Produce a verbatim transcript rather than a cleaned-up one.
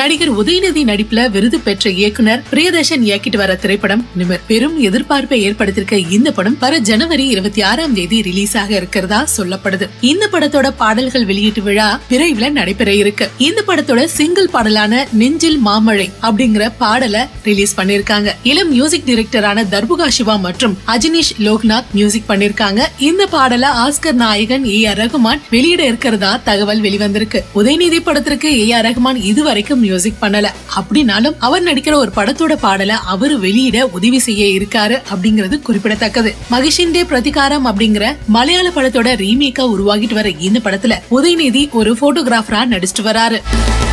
நடிகர் உதயநிதி நடிப்புல விருது பெற்ற இயக்குனர் பிரியதர்ஷன் இயக்கிட்டுவர திரைப்படம் நிமிர் பெரும் எதிர்பார்ப்பை ஏற்படுத்திருக்க இந்த படம் வர ஜனவரி இருபத்தி ஆறாம் தேதி ரிலீஸ் ஆக இருக்கிறதா சொல்லப்படுது. இந்த படத்தோட பாடல்கள் வெளியீட்டு விழா விரைவில் நடைபெற இருக்கு. இந்த படத்தோட சிங்கிள் பாடலான நெஞ்சில் மாமழை அப்படிங்கிற பாடலை ரிலீஸ் பண்ணிருக்காங்க. இளம் மியூசிக் டைரக்டரான தர்புகா சிவா மற்றும் அஜனீஷ் லோக்நாத் மியூசிக் பண்ணிருக்காங்க. இந்த பாடலை ஆஸ்கர் நாயகன் ஏ ஆர் ரஹ்மான் வெளியிட இருக்கிறதா தகவல் வெளிவந்திருக்கு. உதயநிதி படத்திற்கு ஏ ஆர் ரஹ்மான் இதுவரைக்கும் மியூசிக் பண்ணல. அப்படின்னாலும் அவர் நடிக்கிற ஒரு படத்தோட பாடலை அவரு வெளியிட உதவி செய்ய இருக்காரு அப்படிங்கிறது குறிப்பிடத்தக்கது. மகேஷிண்டே பிரதிகாரம் அப்படிங்கிற மலையாள படத்தோட ரீமேக்கா உருவாகிட்டு வர இந்த படத்துல உதயநிதி ஒரு போட்டோகிராஃபரா நடிச்சிட்டு வராரு.